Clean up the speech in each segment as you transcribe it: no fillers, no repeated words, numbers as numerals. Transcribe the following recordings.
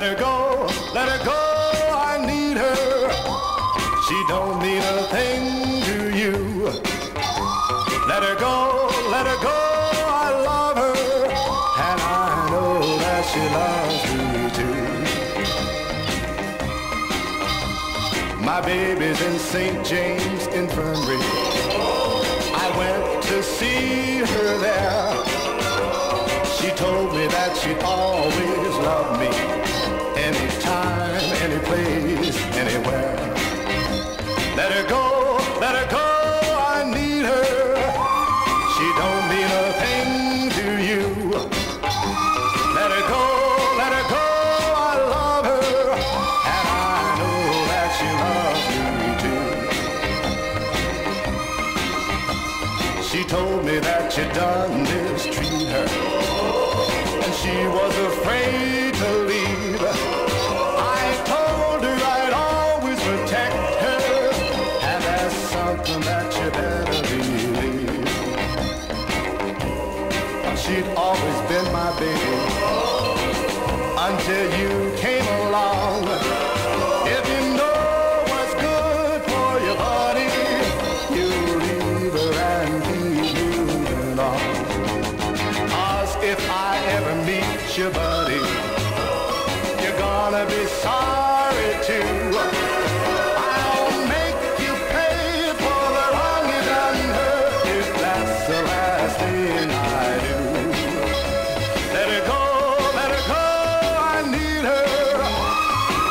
Let her go, let her go, I need her. She don't mean a thing to you. Let her go, I love her. And I know that she loves me too. My baby's in St. James Infirmary. I went to see her there. She told me that she'd always love me, anytime, any place, anywhere. Let her go, I need her. She don't mean a thing to you. Let her go, I love her, and I know that she loves me too. She told me that you done mistreat her. She was afraid to leave. I told her I'd always protect her, and that's something that you better believe. She'd always been my baby until you came along. If you know what's good for your body, you leave her and leave you alone. 'Cause if I ever meet your buddy, you're gonna be sorry too. I'll make you pay for the wrong you done her, if that's the last thing I do. Let her go, I need her.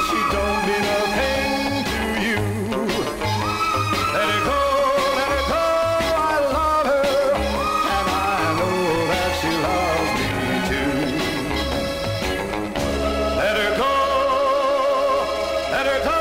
She don't mean a thing to you. Let her go, I love her, and I know that she loves me. Let her go! Let her go!